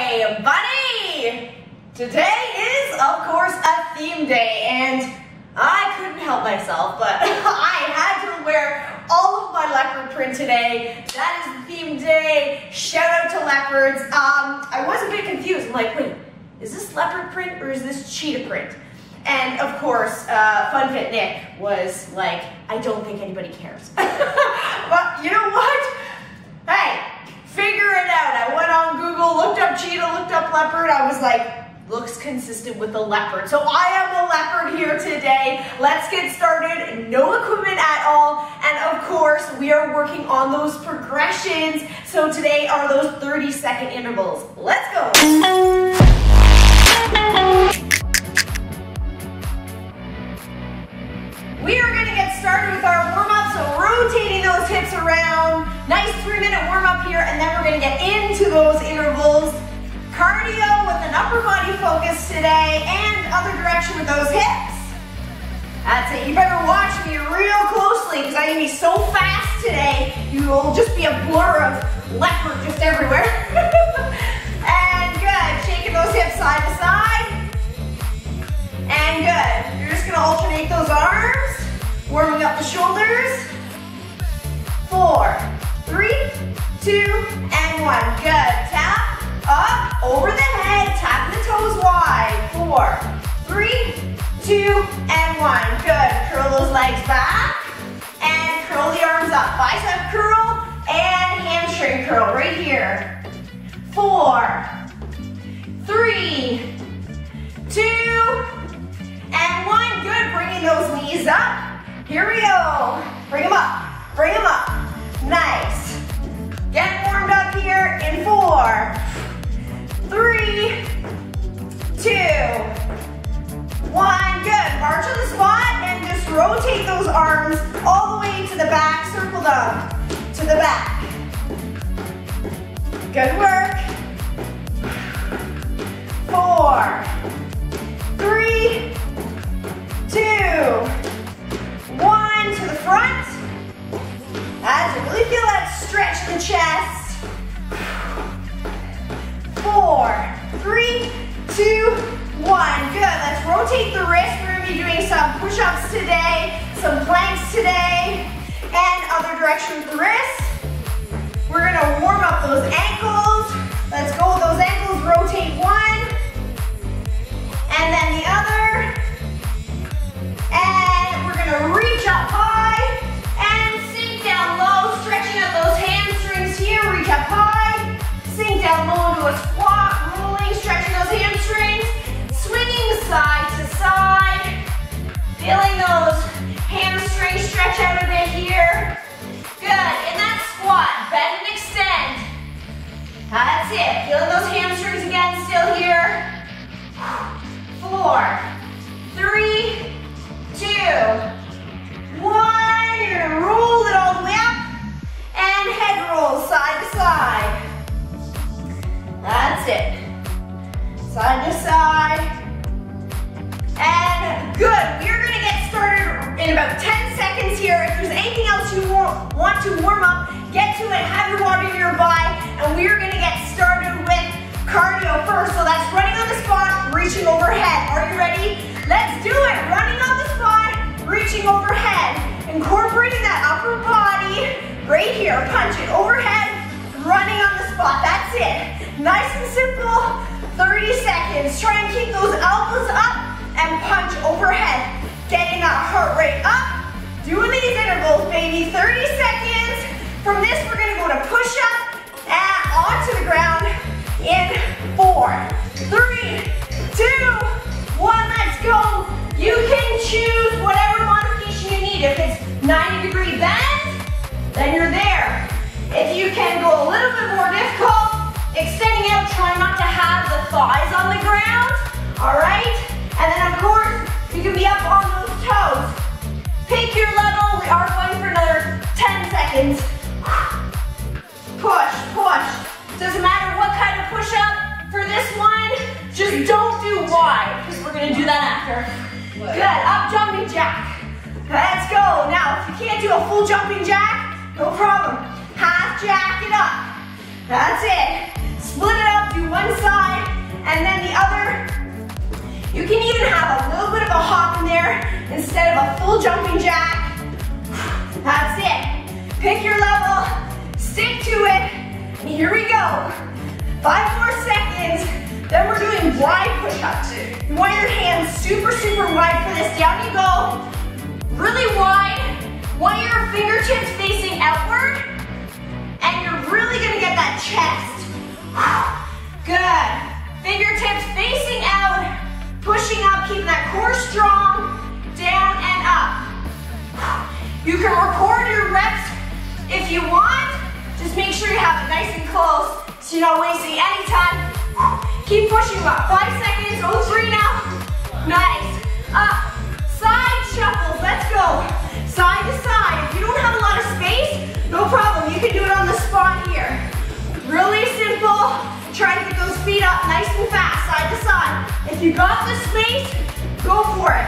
Hey buddy! Today is, of course, a theme day, and I couldn't help myself, but I had to wear all of my leopard print today. That is the theme day. Shout out to leopards. I was a bit confused. I'm like, wait, is this leopard print or is this cheetah print? And of course, FunFit Nick was like, I don't think anybody cares. But you know what? Hey, figure it out. I went on Google, looked up cheetah, looked up leopard. I was like, looks consistent with a leopard. So I am a leopard here today. Let's get started. No equipment at all. And of course, we are working on those progressions. So today are those 30-second intervals. Let's go. We are gonna get started with our warm-up, so rotating those hips around. Nice 3-minute warm-up here, and then we're gonna get into those intervals. Cardio with an upper body focus today, and other direction with those hips. That's it, you better watch me real closely, because I'm gonna be so fast today, you will just be a blur of leopard just everywhere. And good, shaking those hips side to side. And good, you're just gonna alternate those arms. Warming up the shoulders. 4, 3, 2, and 1. Good. Tap, up, over the head, tap the toes wide. 4, 3, 2, and 1. Good. Curl those legs back and curl the arms up. Bicep curl and hamstring curl right here. 4, 3, 2, and 1. Good. Bringing those knees up. Here we go. Bring them up. Bring them up. Nice. Get warmed up here in 4, 3, 2, 1. Good. March on the spot and just rotate those arms all the way to the back. Circle them to the back. Good work. 4, 3, 2, 1, to the front. That's it. Really feel that stretch in the chest. 4, 3, 2, 1. Good. Let's rotate the wrist. We're going to be doing some push-ups today, some planks today, and other direction with the wrist. We're going to warm up those ankles. Let's go with those ankles. Rotate one, and then the other. And we're gonna reach up high and sink down low, stretching out those hamstrings here. Reach up high, sink down low into a squat, rolling, stretching those hamstrings, swinging side to side, feeling those hamstrings stretch out a bit here. Good, in that squat, bend and extend. That's it, feeling those hamstrings again, still here. 4, 3, 2, 1, you're gonna roll it all the way up, and head roll side to side. That's it. Side to side. And good, we're gonna get started in about 10 seconds here. If there's anything else you want to warm up, get to it, have your water nearby, and we're gonna get started with cardio first. So that's running on the spot, reaching overhead. Are you ready? Let's do it, running on the spot, reaching overhead, incorporating that upper body right here, punch it, overhead, running on the spot, that's it. Nice and simple, 30 seconds. Try and keep those elbows up and punch overhead, getting that heart rate up, doing these intervals, baby, 30 seconds. From this, we're gonna go to push-up and onto the ground in 4, 3, 2, 1, let's go. You can choose whatever modification you need. If it's 90-degree bend, then you're there. If you can go a little bit more difficult, extending out, try not to have the thighs on the ground, all right? And then of course, you can be up on those toes. Pick your level, we are going for another 10 seconds. Push, push. Doesn't matter what kind of push-up for this one, just don't do wide, because we're gonna do that after. Good, up jumping jack. Let's go. Now, if you can't do a full jumping jack, no problem. Half jack it up. That's it. Split it up, do one side and then the other. You can even have a little bit of a hop in there instead of a full jumping jack. That's it. Pick your level, stick to it, and here we go. 5 more seconds, then we're doing wide push-ups. You want your hands super, super wide for this. Down you go, really wide. Want your fingertips facing outward, and you're really gonna get that chest. Good. Fingertips facing out, pushing up, keeping that core strong, down and up. You can record your reps if you want. Just make sure you have it nice and close so you're not wasting any time. Keep pushing up. 5 seconds, oh 3 now. Nice. Up. Side shuffles, let's go. Side to side. If you don't have a lot of space, no problem. You can do it on the spot here. Really simple. Try to get those feet up nice and fast, side to side. If you got the space, go for it.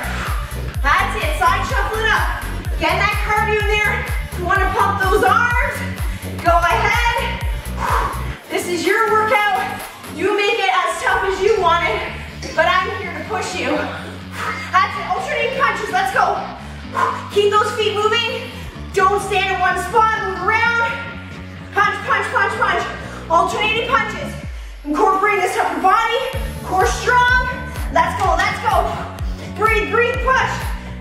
That's it. Side shuffle it up. Get that cardio in there. If you want to pump those arms, go ahead. This is your workout. You make it as tough as you want it, but I'm here to push you. That's it. Alternating punches. Let's go. Keep those feet moving. Don't stand in one spot, move around. Punch, punch, punch, punch. Alternating punches. Incorporating this upper body. Core strong. Let's go, let's go. Breathe, breathe, push.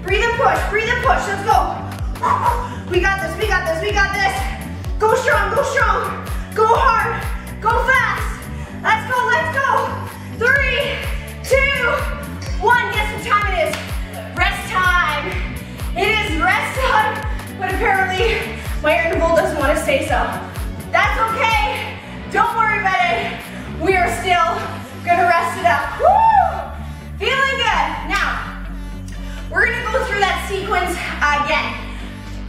Breathe and push, breathe and push. Let's go. We got this, we got this, we got this. Go strong, go strong. Go hard, go fast. Let's go, let's go. 3, 2, 1. Guess what time it is? Rest time. It is rest time, but apparently my interval doesn't want to say so. That's okay. Don't worry about it. We are still gonna rest it up. Woo! Feeling good. Now, we're gonna go through that sequence again.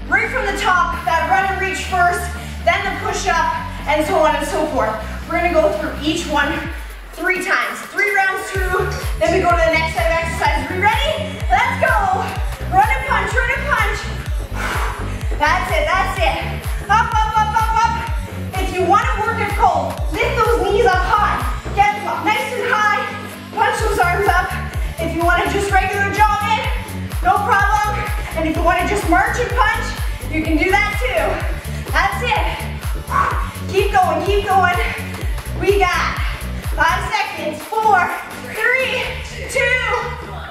Right from the top, that run and reach first, then the push up, and so on and so forth. We're gonna go through each one 3 times. 3 rounds through, then we go to the next set of exercises. Are you ready? Let's go. Run and punch, run and punch. That's it, that's it. Up, up, up, up, up. If you want to work it cold, lift those knees up high. Get them up nice and high. Punch those arms up. If you want to just regular jog in, no problem. And if you want to just march and punch, you can do that too. That's it. Keep going, keep going. We got 5 seconds, 4, 3, 2,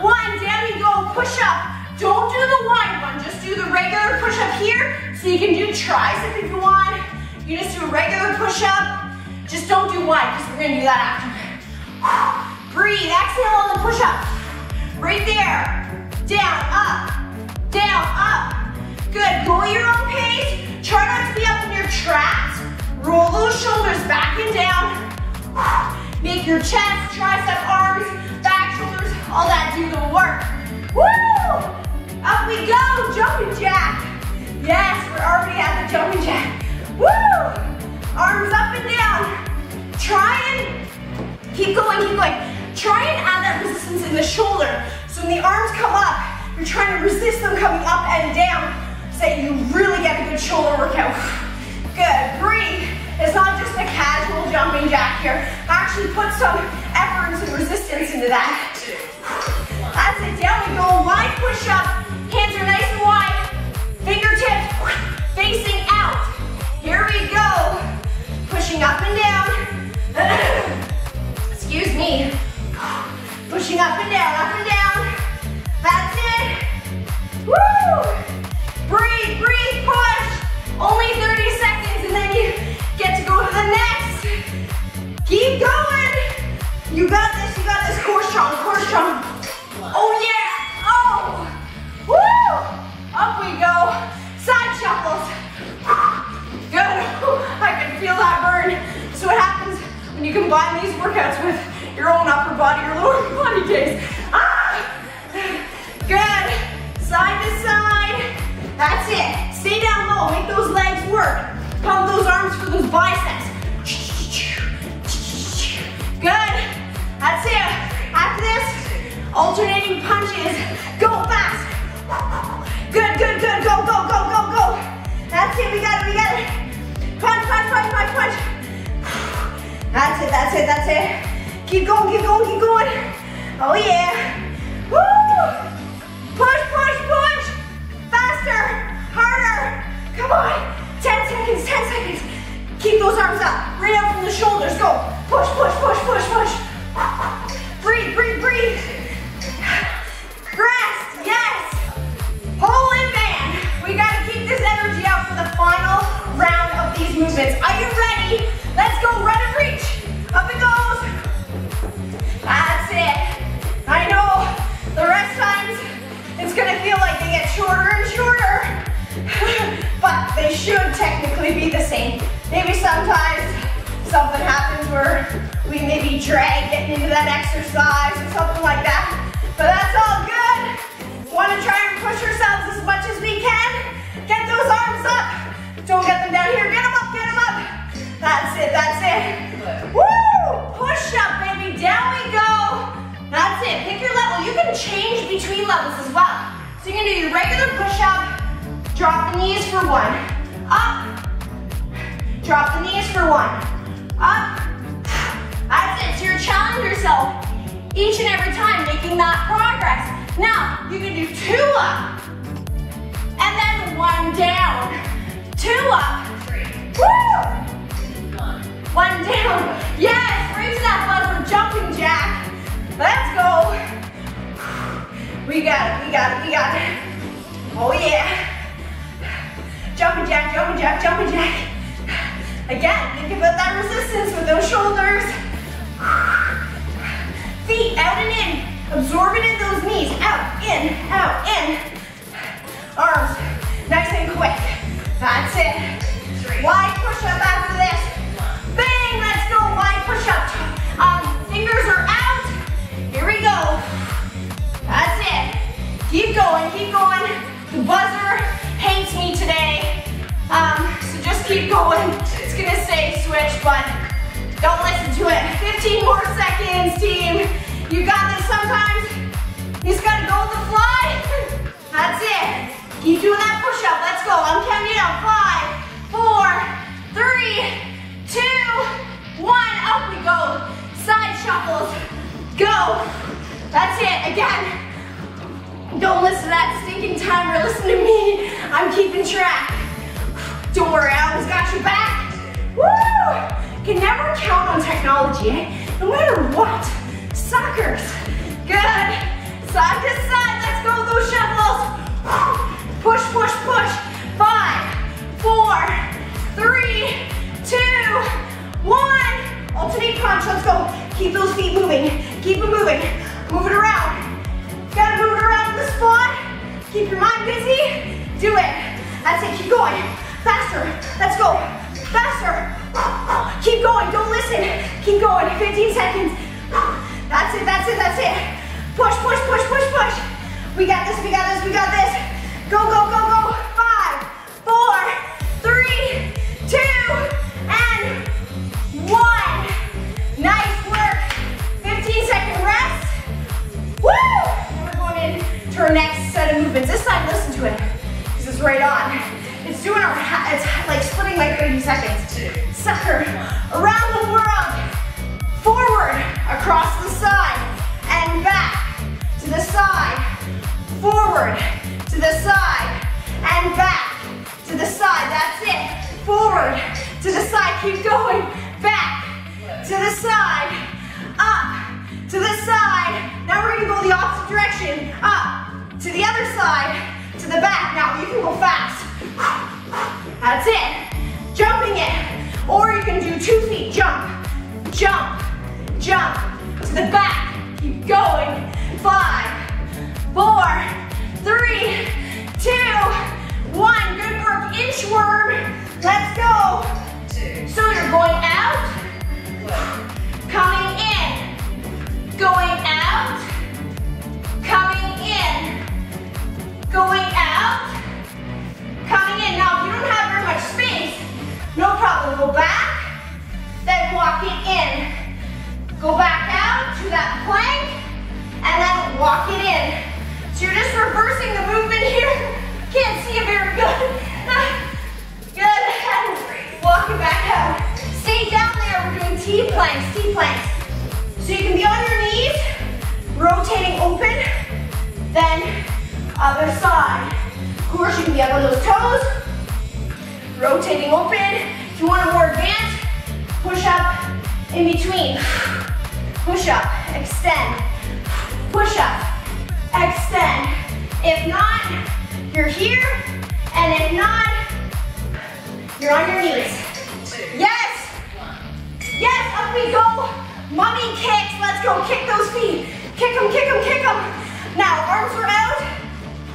1. Down you go, push up. Don't do the wide one, just do the regular push-up here. So you can do tricep if you want. You just do a regular push-up. Just don't do wide, because we're gonna do that after. Breathe, exhale on the push-up. Right there. Down, up, down, up. Good, go at your own pace. Try not to be up in your traps. Roll those shoulders back and down. Make your chest, tricep, arms, back, shoulders, all that do the work. Woo! Up we go, jumping jack. Yes, we're already at the jumping jack. Woo! Arms up and down. Try and keep going, keep going. Try and add that resistance in the shoulder. So when the arms come up, you're trying to resist them coming up and down so that you really get a good shoulder workout. Good, breathe. It's not just a casual jumping jack here. Actually put some effort and some resistance into that. That's it, down we go, wide push-up. Hands are nice and wide. Fingertips facing out. Here we go. Pushing up and down. Excuse me. Pushing up and down, up and down. That's it. Woo! Breathe, breathe, push. Only 30 seconds and then you get to go to the next. Keep going. You got this, core strong, core strong. Oh yeah, oh, woo, up we go, side shuffles, good, I can feel that burn. So what happens when you combine these workouts with your own upper body, your lower body case, good, side to side, that's it, stay down low, make those legs work, pump those arms for those biceps, good, that's it, after this, alternating punches. Go fast. Good, good, good. Go, go, go, go, go. That's it. We got it. We got it. Punch, punch, punch, punch, punch. That's it, that's it, that's it. Keep going, keep going, keep going. Oh yeah. Woo! Push, push, push. Faster, harder. Come on. 10 seconds, 10 seconds. Keep those arms up. Right up from the shoulders, go. Push, push, push, push, push. Breathe, breathe, breathe. Rest, yes. Holy man. We gotta keep this energy up for the final round of these movements. Are you ready? Let's go, run and reach. Up it goes. That's it. I know, the rest times, it's gonna feel like they get shorter and shorter. But they should technically be the same. Maybe sometimes something happens where we maybe drag getting into that exercise or something like that. But that's all good. Want to try and push yourselves as much as we can. Get those arms up. Don't get them down here. Get them up, get them up. That's it, that's it. Woo! Push up, baby. Down we go. That's it. Pick your level. You can change between levels as well. So you can do your regular push up. Drop the knees for one. Up. Drop the knees for one. Up. That's it. So you're challenging yourself each and every time, making that progress. Now, you can do two up. And then one down. Two up. Woo! One down. Yes! Reach that button. Jumping jack. Let's go. We got it. We got it. We got it. Oh, yeah. Jumping jack. Jumping jack. Jumping jack. Again, think about that resistance with those shoulders. Feet out and in, absorbing in those knees. Out, in, out, in. Arms, nice and quick. That's it. Wide push up after this. Bang, let's go, wide push up. Fingers are out. Here we go. That's it. Keep going, keep going. The buzzer hates me today. So just keep going. It's gonna say switch, but don't listen to it. 15 more seconds, team. You got this. Sometimes you just gotta go with the fly. That's it. Keep doing that push up. Let's go. I'm counting it out. 5, 4, 3, 2, 1. Up we go. Side shuffles. Go. That's it. Again. Don't listen to that stinking timer. Listen to me. I'm keeping track. Don't worry, I always got your back. Woo! Can never count on technology, eh? No matter what. Suckers. Good. Side to side. Let's go with those shuffles. Push, push, push. 5, 4, 3, 2, 1. Alternate crunch. Let's go. Keep those feet moving. Keep them moving. Move it around. Gotta move it around in the spot. Keep your mind busy. Do it. That's it. Keep going. Faster, let's go, faster, keep going, don't listen, keep going, 15 seconds, that's it, that's it, that's it, push, push, push, push, push, we got this, we got this, we got this, go, go, go, go, 5, 4, 3, 2, and 1, nice work, 15-second rest, woo, and we're going in to our next set of movements. This time, listen to it, because it's right on. It's doing our, it's like splitting like 30 seconds. Sucker, around the world, forward, across the side, and back, to the side, forward, to the side, and back, to the side, that's it. Forward, to the side, keep going, back, to the side, up, to the side. Now we're gonna go the opposite direction, up, to the other side, to the back. Now you can go fast. That's it. Jumping it. Or you can do 2 feet. Jump. Jump. Jump. To the back. Keep going. 5, 4, 3, 2, 1. Good work. Inchworm. Let's go. So you're going out. Coming in. Going out. Coming in. Going out. Coming in. Now, if you don't have very much space, no problem. Go back, then walk it in. Go back out to that plank, and then walk it in. So you're just reversing the movement here. Can't see it very good. Good. Walk it back out. Stay down there. We're doing T planks, T planks. So you can be on your knees, rotating open, then other side. Of course, you can be up on those toes, rotating open. If you want a more advanced, push up in between. Push up, extend, push up, extend. If not, you're here, and if not, you're on your knees. Yes! Yes, up we go. Mummy kicks, let's go, kick those feet. Kick them, kick them, kick them. Now, arms are out,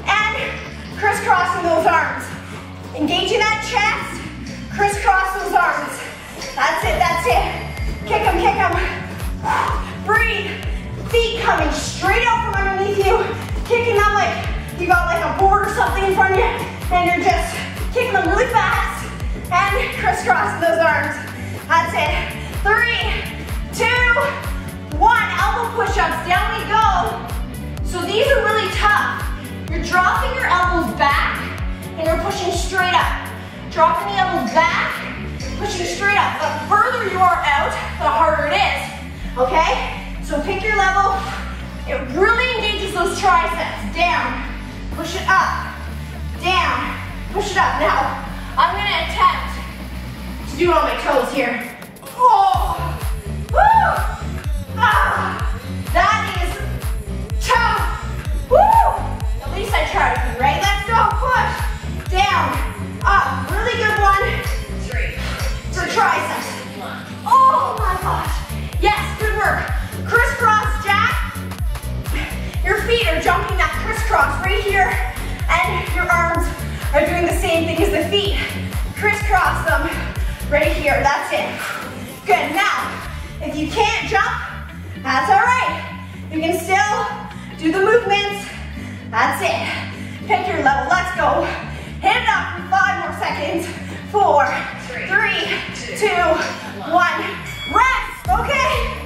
and crisscrossing those arms. Engaging that chest, crisscross those arms. That's it, that's it. Kick them, kick them. Breathe, feet coming straight out from underneath you, kicking them like you got like a board or something in front of you, and you're just kicking them really fast, and crisscross those arms. That's it. 3, 2, 1, elbow push-ups, down we go. So these are really tough. You're dropping your elbows back, and you're pushing straight up. Dropping the elbows back, pushing straight up. The further you are out, the harder it is. Okay? So pick your level. It really engages those triceps. Down. Push it up. Down. Push it up. Now, I'm going to attempt to do it on my toes here. Oh! Woo! Ah! That is tough. Woo! At least I tried to, right? Let's go. Push. Down. Up. Really good one. 3. For triceps. Oh my gosh. Yes, good work. Crisscross jack. Your feet are jumping that crisscross right here, and your arms are doing the same thing as the feet. Crisscross them right here. That's it. Good. Now, if you can't jump, that's all right. You can still do the movements. That's it. Pick your level. Let's go. Hit it up in 5 more seconds. 4, 3, 2, 1. Rest. Okay,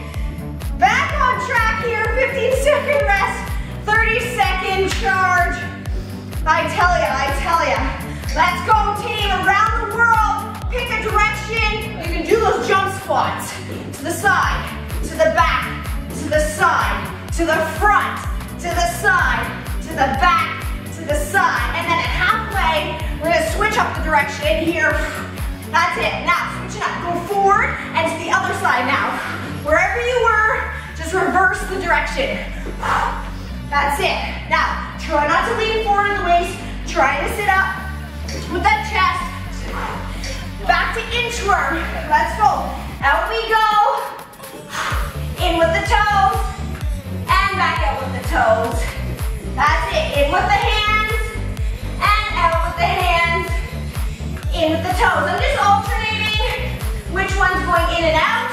back on track here, 15-second rest, 30-second charge. I tell ya, let's go team, around the world, pick a direction. You can do those jump squats, to the side, to the back, to the side, to the front, to the side, to the back, to the side, and then at halfway, we're gonna switch up the direction in here. That's it. Now, switch it up. Go forward and to the other side now. Wherever you were, just reverse the direction. That's it. Now, try not to lean forward in the waist. Try to sit up with that chest. Back to inchworm. Let's go. Out we go. In with the toes. And back out with the toes. That's it. In with the hands. And out with the hands. In with the toes. I'm just alternating which one's going in and out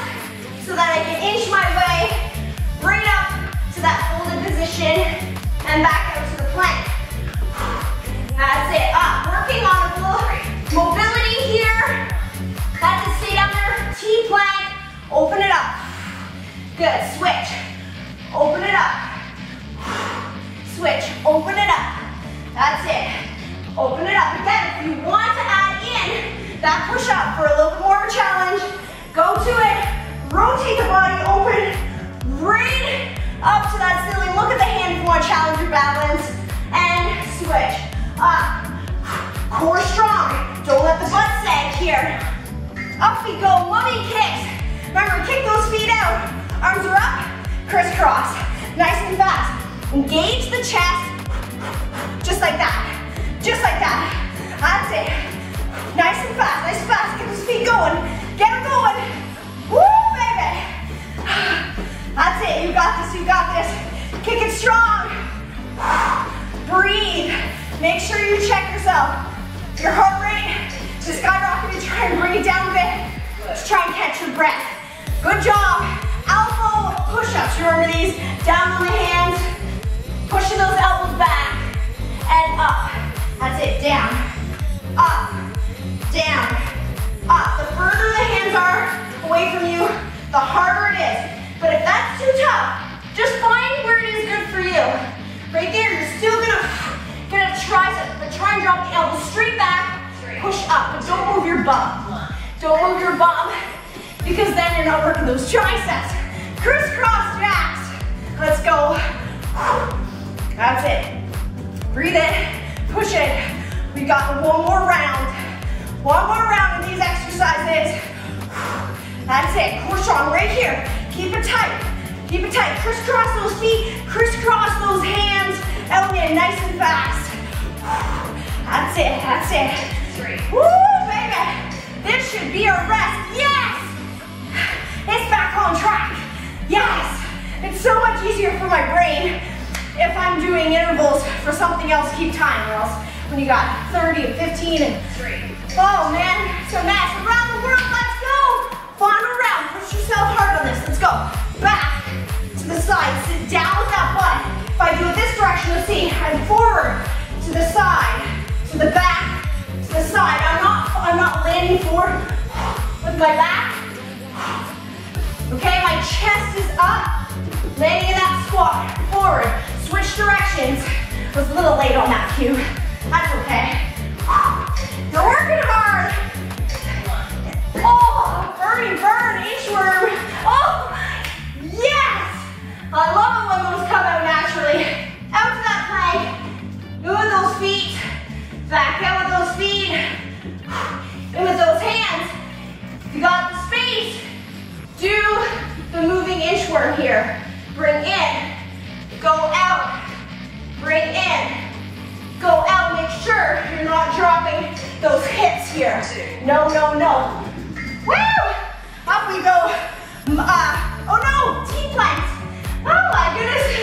so that I can inch my way right up to that folded position and back out to the plank. That's it. Up. Working on mobility here. That's it. Stay down there. T plank. Open it up. Good. Switch. Open it up. Switch. Open it up. That's it. Open it up. Again, if you want to add that push up for a little bit more of a challenge. Go to it, rotate the body open, right up to that ceiling. Look at the hand if you want to challenge your balance, and switch up. Core strong, don't let the butt sag here. Up we go, mummy kicks. Remember, kick those feet out. Arms are up, crisscross, nice and fast. Engage the chest, just like that, just like that. That's it. Nice and fast, nice and fast. Get those feet going. Get them going. Woo, baby. That's it. You got this, you got this. Kick it strong. Breathe. Make sure you check yourself. Your heart rate just skyrocketed. Try and bring it down a bit. Let's try and catch your breath. Good job. Elbow push-ups. Remember these. Down on the hands. Pushing those elbows back. And up. That's it. Down. Up. Down, up. The further the hands are away from you, the harder it is. But if that's too tough, just find where it is good for you. Right there, you're still gonna try to, but try and drop the elbow straight back, push up, but don't move your bum. Don't move your bum, because then you're You're not working those triceps. Crisscross jacks. Let's go. That's it. Breathe in. Push it. We've got one more round. One more round of these exercises. That's it. Core strong right here. Keep it tight. Keep it tight. Crisscross those feet. Crisscross those hands. Out in nice and fast. That's it. That's it. Three. Woo, baby. This should be a rest. Yes. It's back on track. Yes. It's so much easier for my brain if I'm doing intervals for something else. Keep time, or else. When you got 30 and 15 and 3. Oh man, so nice. Around the world, let's go. Final round, push yourself hard on this. Let's go. Back to the side, sit down with that butt. If I do it this direction, let's see. I'm forward, to the side, to the back, to the side. I'm not landing forward with my back. Okay, my chest is up. Landing in that squat, forward. Switch directions. I was a little late on that cue. That's okay. You're working hard. Oh, burning burn, inchworm. Oh, yes. I love it when those come out naturally. Out to that plank. In with those feet. Back out with those feet. In with those hands. If you got the space, do the moving inchworm here. Bring in. Go out. Bring in. Go out, make sure you're not dropping those hips here. No, no, no. Woo! Up we go. Oh no, T-planks. Oh my goodness.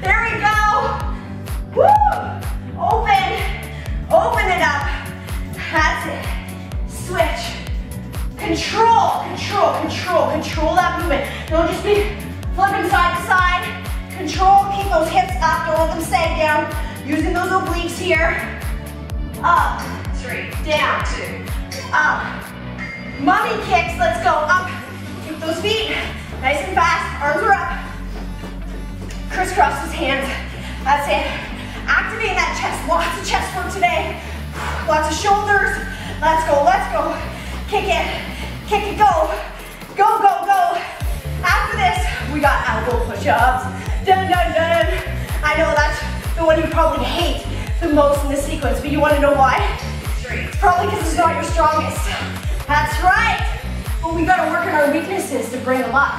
There we go. Woo! Open. Open it up. That's it. Switch. Control, control, control, control that movement. Don't just be flipping side to side. Control, keep those hips up, don't let them sag down. Using those obliques here. Up, three, down, two, up. Mummy kicks, let's go up. Keep those feet nice and fast, arms are up. Crisscross those hands, that's it. Activate that chest, lots of chest work today. Lots of shoulders, let's go. Kick it, go. Go, go, go. After this, we got elbow push-ups. Dun, dun, dun. I know that's the one you probably hate the most in this sequence, but you want to know why? It's probably because it's not your strongest. That's right. But we gotta work on our weaknesses to bring them up.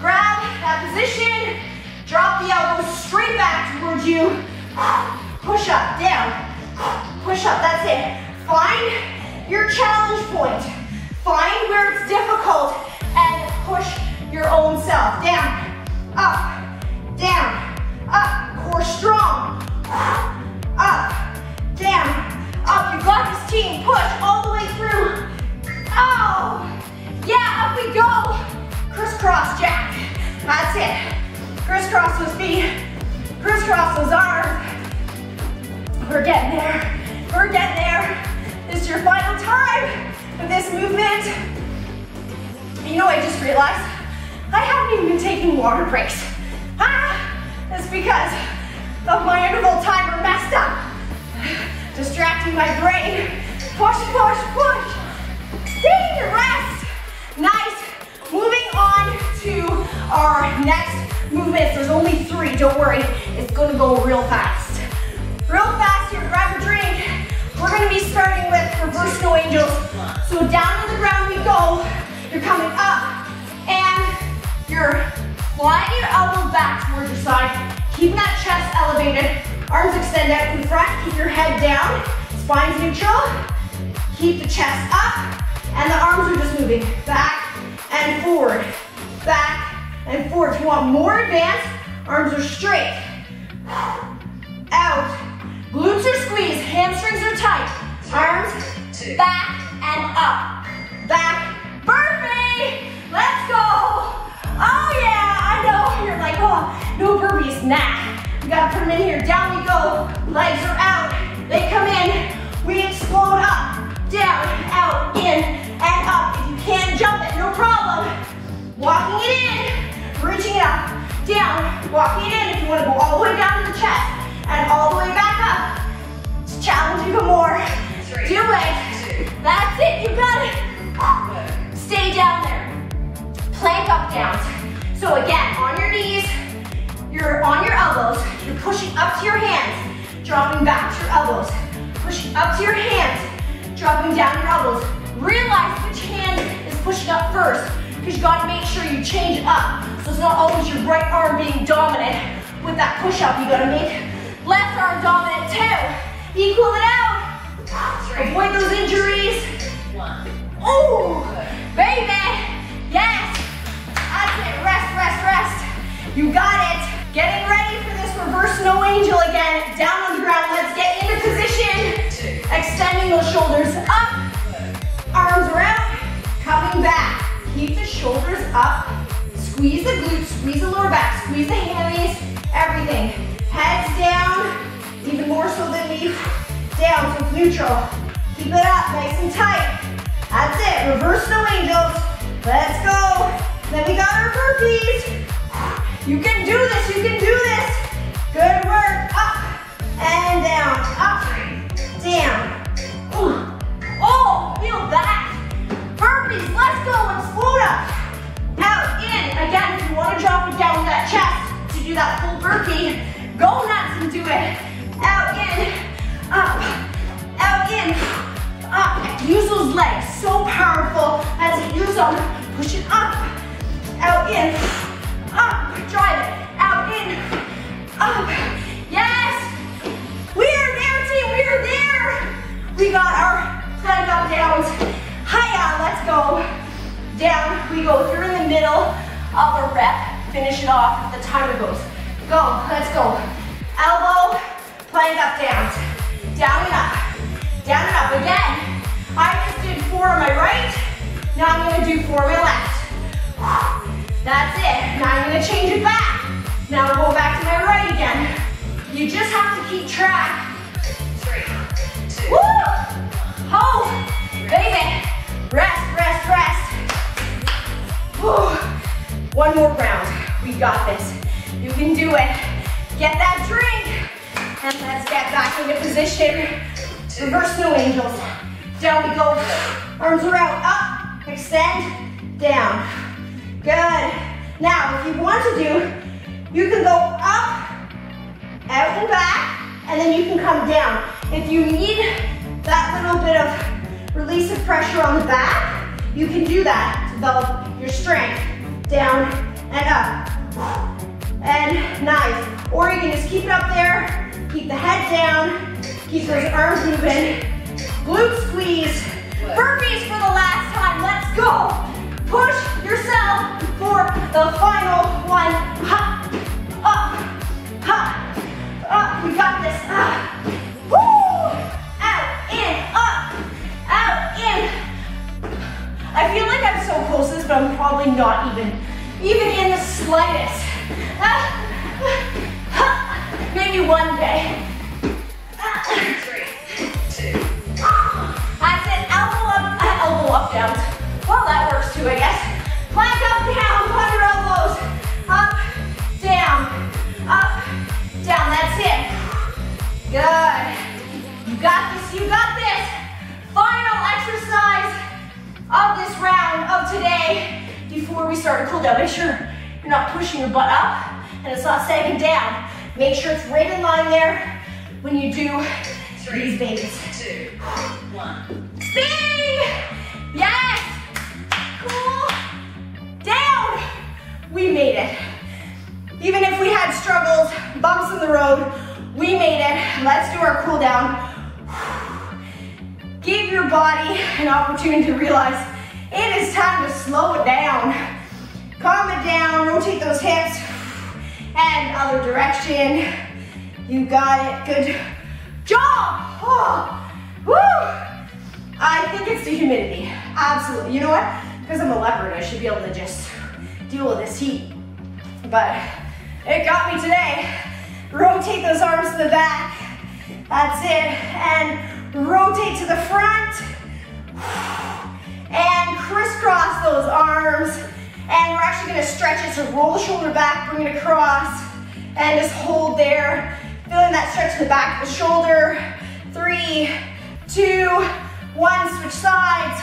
Grab that position, drop the elbows straight back towards you. Push up, down, push up, that's it. Find your challenge point. Find where it's difficult and push your own self. Down, up, down, up. Core strong. Up, down, up. You got this team. Push all the way through. Oh, yeah, up we go. Crisscross jack. That's it. Crisscross those feet. Crisscross those arms. We're getting there. We're getting there. This is your final time for this movement. And you know, I just realized I haven't even been taking water breaks. That's because of my interval timer messed up. Distracting my brain. Push, push, push. Take your rest. Nice. Moving on to our next movements. There's only three, don't worry. It's gonna go real fast. Real fast here, grab a drink. We're gonna be starting with reverse snow angels. So down to the ground we go. You're coming up and you're slide your elbow back towards your side, keeping that chest elevated, arms extend out in front, keep your head down, spine's neutral, keep the chest up, and the arms are just moving back and forward, back and forward. If you want more advanced, arms are straight, out, glutes are squeezed, hamstrings are tight, arms back and up, back, burpee, let's go. Oh yeah, I know, you're like, oh, no burpees, nah. You gotta put them in here, down we go. Legs are out, they come in. We explode up, down, out, in, and up. If you can't jump it, no problem. Walking it in, reaching it up, down, walking it in. If you wanna go all the way down to the chest, and all the way back up. Just challenge even more. Do it, that's it, you got it. Stay down there. like up downs. So again, on your knees, you're on your elbows, you're pushing up to your hands, dropping back to your elbows, pushing up to your hands, dropping down your elbows. Realize which hand is pushing up first, because you gotta make sure you change it up. So it's not always your right arm being dominant with that push up. You gotta make left arm dominant too. Equal it out. Avoid those injuries. Oh, baby, yes. That's it, rest. You got it. Getting ready for this reverse no angel again. Down on the ground, let's get into position. Extending those shoulders up, arms around, coming back. Keep the shoulders up, squeeze the glutes, squeeze the lower back, squeeze the hammies, everything. Heads down, even more so than me. Down, so it's neutral. Keep it up, nice and tight. That's it, reverse no angels. Let's go. Then we got our burpees. You can do this, you can do this. Good work, up and down, up, down. Ooh. Oh, feel that. Burpees, let's go, explode up. Out, in, again, if you wanna drop it down with that chest to do that full burpee, go nuts and do it. Out, in, up, out, in. Up, use those legs, so powerful as you use them, push it up, out, in, up, drive it, out, in, up, yes, we are there team, we are there, we got our plank up downs, hiya, let's go, down, we go, if you're in the middle of a rep, finish it off at the time it goes, go, let's go, elbow, plank up downs, down and up. Down and up again. I just did four on my right. Now I'm gonna do four on my left. That's it. Now I'm gonna change it back. Now I'll go back to my right again. You just have to keep track. Woo! Hold, baby. Rest. Woo. One more round. We got this. You can do it. Get that drink. And let's get back into position. Reverse no angels. Down we go. Arms around, up, extend, down. Good. Now, if you want to do, you can go up, out and back, and then you can come down. If you need that little bit of release of pressure on the back, you can do that. Develop your strength. Down and up. And nice. Or you can just keep it up there, keep the head down, keep those arms moving. Glute squeeze. Burpees for the last time. Let's go. Push yourself for the final one. Ha, up, ha, up. We got this. Woo! Out, in, up, out, in. I feel like I'm so close to this, but I'm probably not even in the slightest. Maybe one day. Up downs. Well, that works too, I guess. Plank up, down, put your elbows. Up, down, that's it. Good. You got this, you got this. Final exercise of this round of today. Before we start a cool down, make sure you're not pushing your butt up and it's not sagging down. Make sure it's right in line there when you do these babies. 2, 1. Bing! Yes! Cool. Down. We made it. Even if we had struggles, bumps in the road, we made it. Let's do our cool down. Give your body an opportunity to realize it is time to slow it down. Calm it down, rotate those hips, and other direction. You got it. Good job. Oh. Woo! I think it's the humidity, absolutely. You know what? Because I'm a leopard, I should be able to just deal with this heat. But it got me today. Rotate those arms to the back. That's it. And rotate to the front. And crisscross those arms. And we're actually gonna stretch it, so roll the shoulder back, bring it across, and just hold there. Feeling that stretch to the back of the shoulder. 3, 2, 1, switch sides,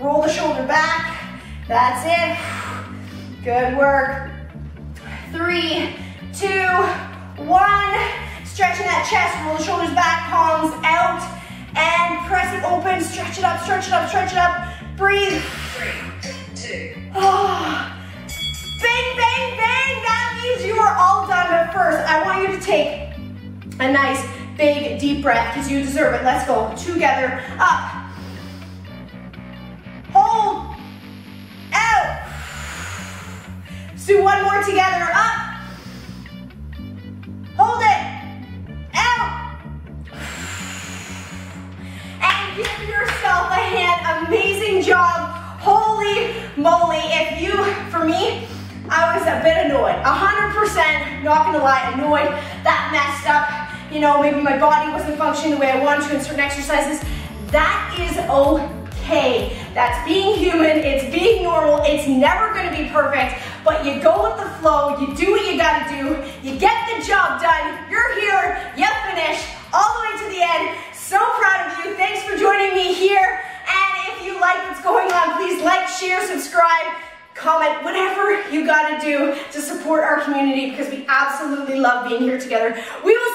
roll the shoulder back, that's it. Good work. 3, 2, 1. Stretching that chest, roll the shoulders back, palms out, and press it open, stretch it up, stretch it up, stretch it up. Breathe. 3, 2. Oh. Bang, bang, bang. That means you are all done, but first, I want you to take a nice, big, deep breath, because you deserve it. Let's go. Together, up. Hold. Out. Let's do one more together, up. Hold it. Give yourself a hand, amazing job. Holy moly, if you, for me, I was a bit annoyed, 100%, not gonna lie, annoyed, that messed up, you know, maybe my body wasn't functioning the way I wanted to in certain exercises. That is okay, that's being human, it's being normal, it's never gonna be perfect, but you go with the flow, you do what you gotta do, you get the job done, you're here, you finish, all the way to the end. So proud of you. Thanks for joining me here. And if you like what's going on, please like, share, subscribe, comment, whatever you gotta do to support our community because we absolutely love being here together. We will